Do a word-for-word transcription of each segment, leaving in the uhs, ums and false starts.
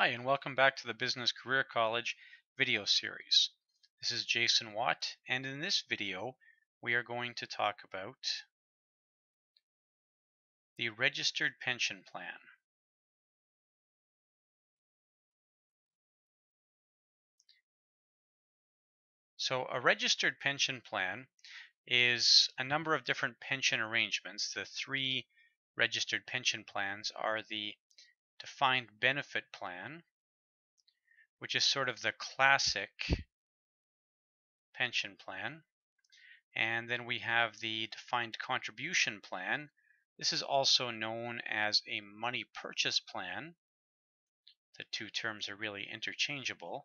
Hi, and welcome back to the Business Career College video series. This is Jason Watt, and in this video, we are going to talk about the Registered Pension Plan. So a Registered Pension Plan is a number of different pension arrangements. The three registered pension plans are the defined benefit plan, which is sort of the classic pension plan, and then we have the defined contribution plan. This is also known as a money purchase plan. The two terms are really interchangeable.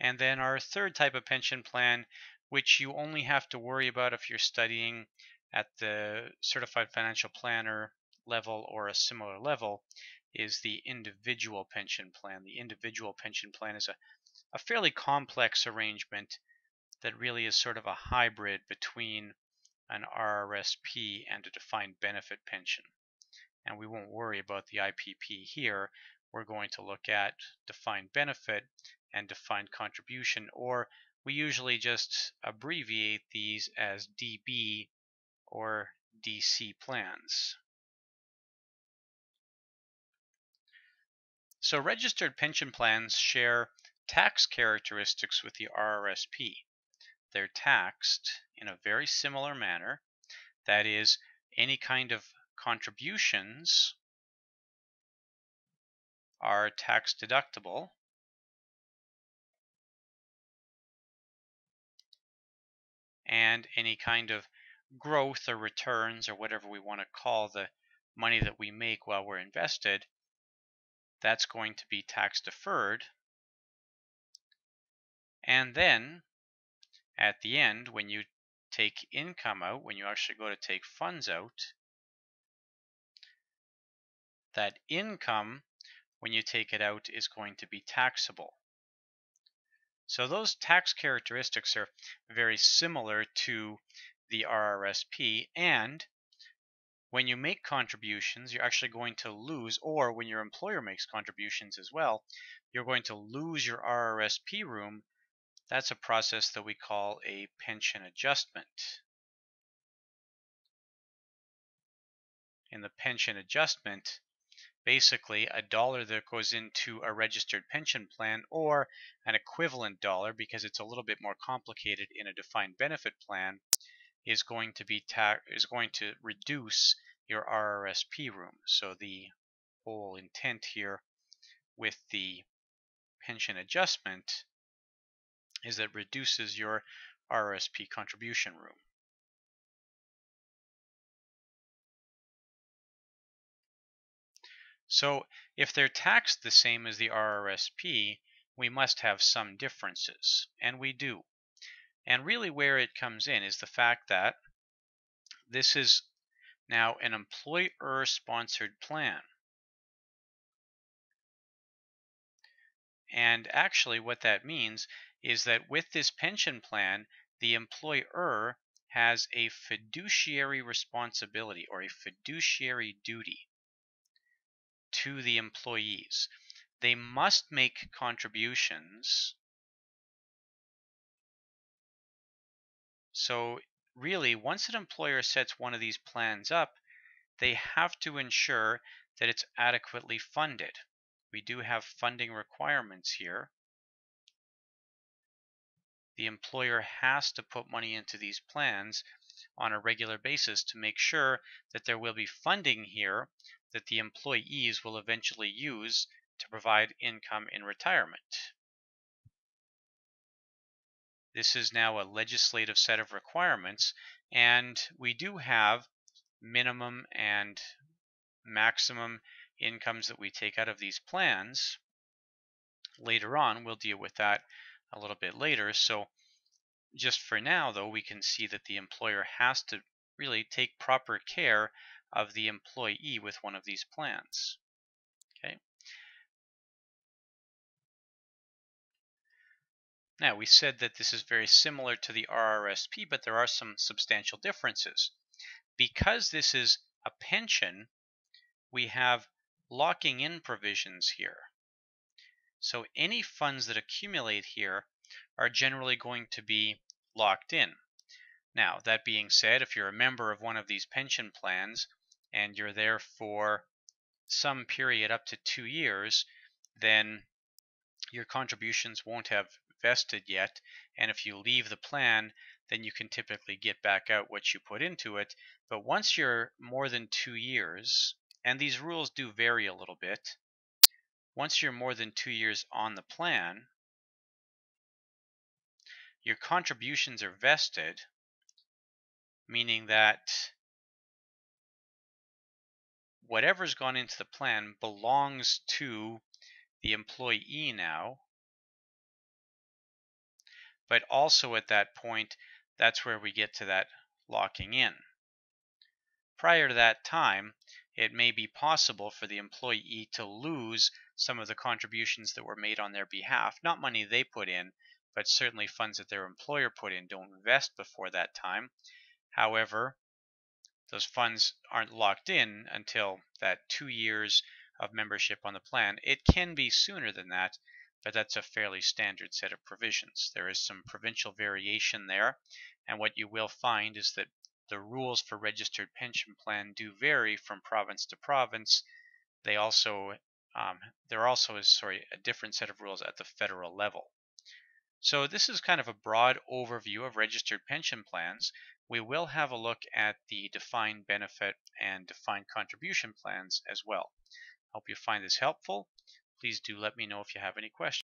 And then our third type of pension plan, which you only have to worry about if you're studying at the Certified Financial Planner level or a similar level, is the individual pension plan. The individual pension plan is a, a fairly complex arrangement that really is sort of a hybrid between an R R S P and a defined benefit pension. And we won't worry about the I P P here. We're going to look at defined benefit and defined contribution, or we usually just abbreviate these as D B or D C plans. So registered pension plans share tax characteristics with the R R S P. They're taxed in a very similar manner. That is, any kind of contributions are tax deductible, and any kind of growth or returns or whatever we want to call the money that we make while we're invested, that's going to be tax deferred. And then at the end, when you take income out, when you actually go to take funds out, that income, when you take it out, is going to be taxable. So those tax characteristics are very similar to the R R S P, and when you make contributions, you're actually going to lose, or when your employer makes contributions as well, you're going to lose your R R S P room. That's a process that we call a pension adjustment. In the pension adjustment, basically, a dollar that goes into a registered pension plan, or an equivalent dollar, because it's a little bit more complicated in a defined benefit plan, is going to be ta- is going to reduce your R R S P room. So the whole intent here with the pension adjustment is that it reduces your R R S P contribution room. So if they're taxed the same as the R R S P, we must have some differences, and we do. And really where it comes in is the fact that this is now an employer-sponsored plan. And actually what that means is that with this pension plan, the employer has a fiduciary responsibility, or a fiduciary duty, to the employees. They must make contributions. So really, once an employer sets one of these plans up, they have to ensure that it's adequately funded. We do have funding requirements here. The employer has to put money into these plans on a regular basis to make sure that there will be funding here that the employees will eventually use to provide income in retirement. This is now a legislative set of requirements, and we do have minimum and maximum incomes that we take out of these plans. Later on, we'll deal with that a little bit later. So just for now, though, we can see that the employer has to really take proper care of the employee with one of these plans. Okay. Now, we said that this is very similar to the R R S P, but there are some substantial differences. because this is a pension, we have locking in provisions here. So any funds that accumulate here are generally going to be locked in. Now, that being said, if you're a member of one of these pension plans and you're there for some period up to two years, then your contributions won't have vested yet, and if you leave the plan, then you can typically get back out what you put into it. But once you're more than two years, and these rules do vary a little bit, once you're more than two years on the plan, your contributions are vested, meaning that whatever's gone into the plan belongs to the employee now. But also at that point, that's where we get to that locking in. Prior to that time, it may be possible for the employee to lose some of the contributions that were made on their behalf, not money they put in, but certainly funds that their employer put in don't vest before that time. However, those funds aren't locked in until that two years of membership on the plan. It can be sooner than that, but that's a fairly standard set of provisions. There is some provincial variation there, and what you will find is that the rules for registered pension plan do vary from province to province. They also, um, there also is, sorry, a different set of rules at the federal level. So this is kind of a broad overview of registered pension plans. We will have a look at the defined benefit and defined contribution plans as well. Hope you find this helpful. Please do let me know if you have any questions.